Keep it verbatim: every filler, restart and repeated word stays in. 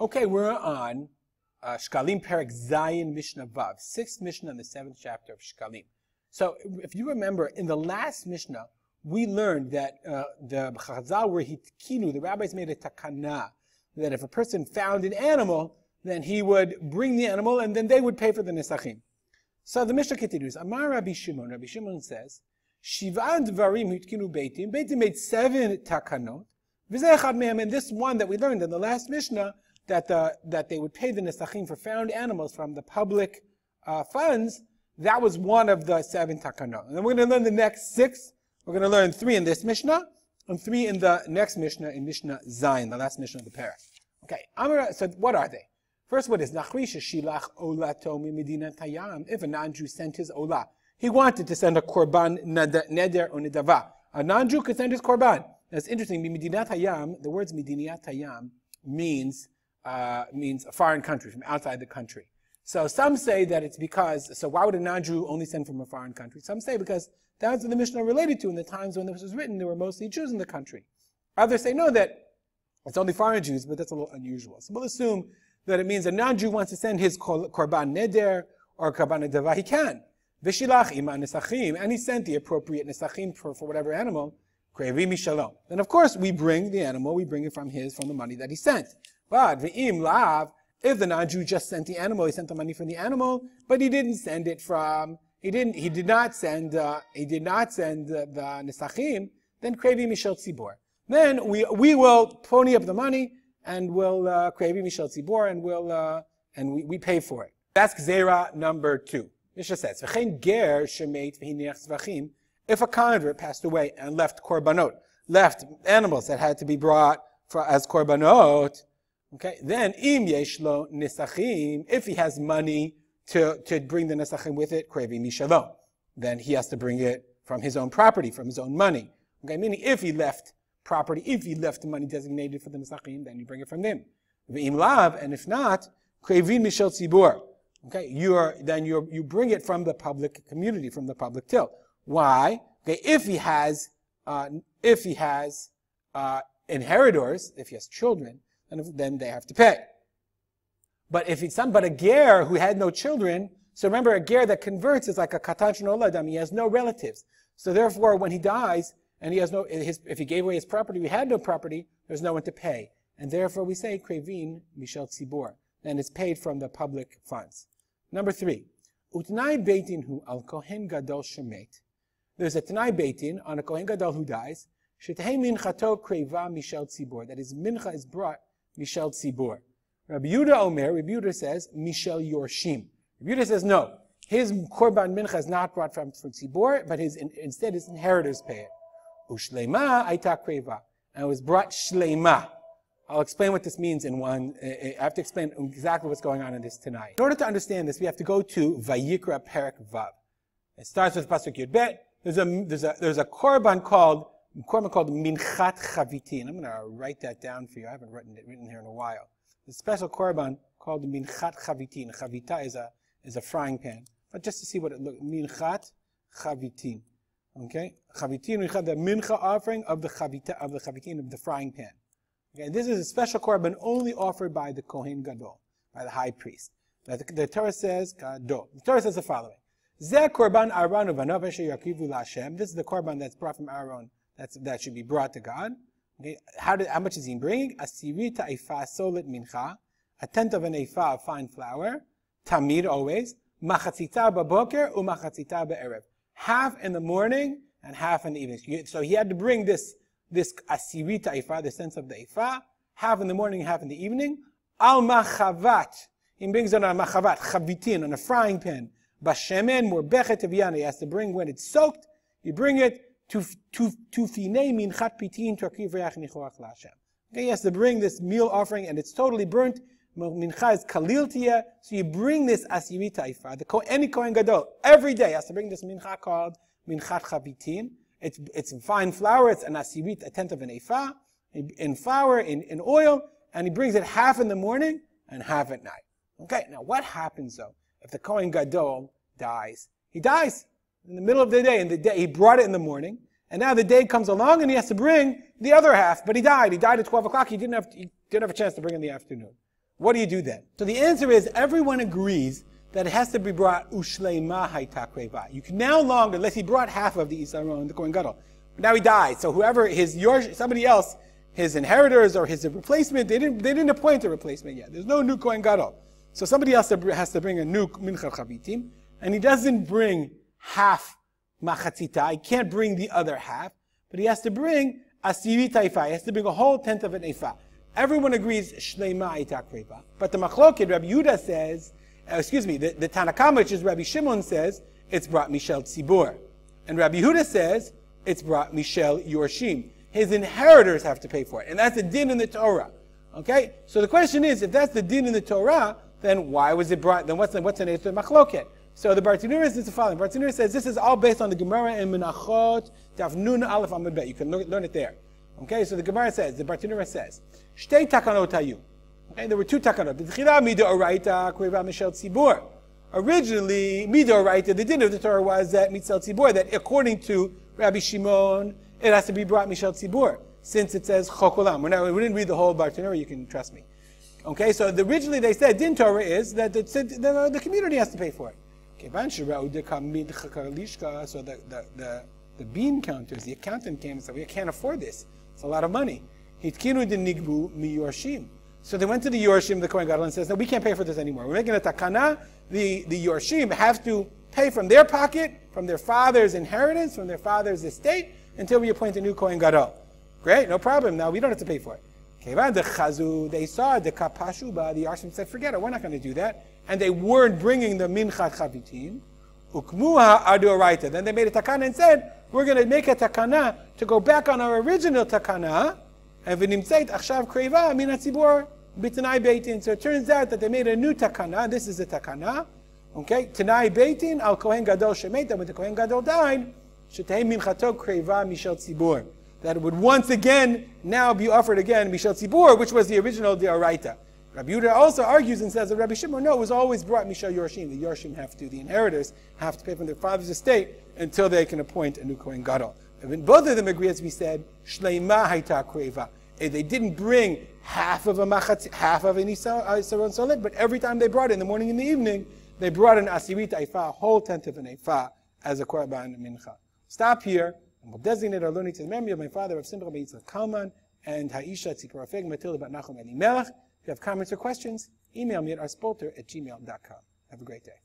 Okay, we're on uh, Shekalim Perak Zion Mishnah Bav, sixth Mishnah in the seventh chapter of Shekalim. So if you remember, in the last Mishnah, we learned that uh, the B'chazal where he kinu, the rabbis made a takana, that if a person found an animal, then he would bring the animal and then they would pay for the nesachim. So the Mishnah continues. Amar Rabbi Shimon, Rabbi Shimon says, Shivan dvarim hitkinu beitim. Beitim made seven takanot. V'zeh echad mehem, and this one that we learned in the last Mishnah, that the, that they would pay the nesachim for found animals from the public uh, funds, that was one of the seven takanot. And then we're going to learn the next six. We're going to learn three in this Mishnah, and three in the next Mishnah, in Mishnah Zion, the last Mishnah of the Parak. Okay, Amara, so what are they? First, what is Nachrish shilach olato mi medina tayam? If a non-Jew sent his olah, he wanted to send a korban neder or nedava. A non-Jew could send his korban. That's interesting. Medina tayam, the words medina tayam means uh, means a foreign country, from outside the country. So some say that it's because, so why would a non-Jew only send from a foreign country? Some say because that's what the Mishnah related to in the times when this was written, there were mostly Jews in the country. Others say no, that it's only foreign Jews, but that's a little unusual. So we'll assume that it means a non-Jew wants to send his korban neder or korban nedava, he can. V'shilach ima nesachim, and he sent the appropriate nesachim for, for whatever animal, Kravi mishalom. Then of course we bring the animal, we bring it from his, from the money that he sent. But v'im lav, if the non-Jew just sent the animal, he sent the money from the animal, but he didn't send it from, he didn't, he did not send, uh, he did not send uh, the nesachim, then krevi mishel tzibor. Then we, we will pony up the money, and we'll, uh, krevi mishel tzibor, and we'll, uh, and we, we pay for it. That's gzera number two. Mishnah says, v'chein ger shemeit v'hineach zvachim, if a convert passed away and left korbanot, left animals that had to be brought for, as korbanot, okay, then im yeshlo nesachim, if he has money to, to bring the nesachim with it, krevi mishalom, then he has to bring it from his own property, from his own money. Okay, meaning if he left property, if he left the money designated for the nesachim, then you bring it from them. Im lav, and if not, krevi mishel tzibor. Okay, you are, then you you bring it from the public community, from the public till. Why? Okay, if he has uh, if he has uh, inheritors, if he has children, and then they have to pay. But if it's some, but a ger who had no children, so remember a ger that converts is like a katajan oladam, he has no relatives. So therefore, when he dies, and he has no, his, if he gave away his property, he had no property, there's no one to pay. And therefore we say, krevin mishel tzibor, and it's paid from the public funds. Number three, Tanai beitin hu al kohen gadol shemet. There's a Tanai beitin on a kohen gadol who dies, shetehei minchato kreva mishel tzibor, that his mincha is brought Mishel Tzibor. Rabbi Yehuda Omer, Rabbi Yehuda says, Mishel Yoroshim. Rabbi Yehuda says, no, his Korban Mincha is not brought from, from Tzibor, but his, in, instead his inheritors pay it. Ushleima aita kreva. And it was brought Shleima. I'll explain what this means in one, I have to explain exactly what's going on in this tonight. In order to understand this, we have to go to Vayikra Perak Vav. It starts with Pasuk Yud Bet. There's a, there's a, there's a Korban called A korban called minchat chavitin. I'm going to write that down for you. I haven't written it written here in a while. There's a special korban called minchat chavitin. Chavita is a is a frying pan. But just to see what it looks minchat chavitin. Okay, chavitin. We have the mincha offering of the chavita of the chavitin of the frying pan. Okay, this is a special korban only offered by the Kohen Gadol, by the high priest. Now the, the Torah says Gadol. The Torah says the following: Zeh korban Aaron uvanav asher yakrivu laHashem. This is the korban that's brought from Aaron. That's, that should be brought to God. Okay. How, did, how much is he bringing? Asirit Eifah, Solet Mincha, a tenth of an eifa of fine flour, tamid always, machatzita ba'boker umachatzita ba'erev. Half in the morning and half in the evening. So he had to bring this this Asirit Eifah, the sense of the eifa, half in the morning, half in the evening. Al machavat, he brings on a machavat, chavitin, on a frying pan. Bashemen morbechet aviana, he has to bring when it's soaked. You bring it. To to to finei minchat pitin torkiv reach nichoach laHashem. Okay, he has to bring this meal offering, and it's totally burnt. Mincha is kalil tiyeh, so you bring this asirit eifah. The Kohen, any Kohen Gadol, every day has to bring this mincha called minchat chavitin. It's it's in fine flour. It's an asirit, a tenth of an eifah, in flour, in in oil, and he brings it half in the morning and half at night. Okay, now what happens though if the Kohen Gadol dies? He dies. In the middle of the day, in the day, he brought it in the morning, and now the day comes along and he has to bring the other half, but he died. He died at twelve o'clock, he didn't have, he didn't have a chance to bring in the afternoon. What do you do then? So the answer is, everyone agrees that it has to be brought ushleimah haytakreva. You can now longer, unless he brought half of the Isaron, the Kohen Gadol. But now he died, so whoever, his Yorosh, somebody else, his inheritors or his replacement, they didn't, they didn't appoint a replacement yet. There's no new Kohen Gadol. So somebody else has to bring a new minchat chavitin, and he doesn't bring half machatzita. He can't bring the other half, but he has to bring Asirit Eifah. He has to bring a whole tenth of an eifa. Everyone agrees shleima itakreva. But the machloket, Rabbi Yehuda says, uh, excuse me, the, the Tanakam, which is Rabbi Shimon, says it's brought mishel tzibur, and Rabbi Yehuda says it's brought mishel Yoroshim. His inheritors have to pay for it, and that's a din in the Torah. Okay, so the question is, if that's the din in the Torah, then why was it brought? Then what's the, what's an eitzah machloket? So the Bartanurah says the following. Bartanurah says this is all based on the Gemara in Menachot Daf Nun Aleph Amud Bet. You can learn it there. Okay, so the Gemara says, the Bartanurah says, Shtei takanot hayu. Okay, there were two takanot. B'tchila midoraita kreva mishel tzibur. Originally, midoraita, the din of the Torah was that mishel tzibur, that according to Rabbi Shimon, it has to be brought mishel tzibur, since it says chokolam. We're not, we didn't read the whole Bartanurah, you can trust me. Okay, so the, originally they said, din Torah is that it said, the, the community has to pay for it. So the, the, the, the bean counters, the accountant came and said, we can't afford this. It's a lot of money. So they went to the Yoroshim, the Kohen Gadol, and says, no, we can't pay for this anymore. We're making a takana. The, the Yoroshim have to pay from their pocket, from their father's inheritance, from their father's estate, until we appoint a new Kohen Gadol. Great, no problem. Now we don't have to pay for it. They saw the kapashuba, the Yoroshim said, forget it, we're not going to do that. And they weren't bringing the minchat chavitin. Ukmuha adoraita. Then they made a takana and said, we're going to make a takana to go back on our original takana. And v'nimtzeit achshav kreva min hatzibur b'tanai beitin. So it turns out that they made a new takana. This is the takana. Okay? Tanai beitin al kohen gadol shemeta. When the kohen gadol died, shetei minchato kreva mishel tzibur. That it would once again now be offered again mishel tzibur, which was the original deoraita. Rabbi Yehuda also argues and says that Rabbi Shimon, no, it was always brought mishel Yoroshim. The Yoroshim have to, the inheritors have to pay from their father's estate until they can appoint a new Kohen Gadol. And both of them agree, as we said, shleima hayta kreva. They didn't bring half of a machatz, half of an isaron solet, but every time they brought it in the morning and the evening, they brought an asirit eifah, a whole tenth of an eifah, as a korban mincha. Stop here, and we'll designate our learning to the memory of my father, Rav Simcha ben Yitzchak Kalman, and Haisha Tzipora Fig, Matilda bat Nachum Elimelech. If you have comments or questions, email me at arspolter at gmail dot com. Have a great day.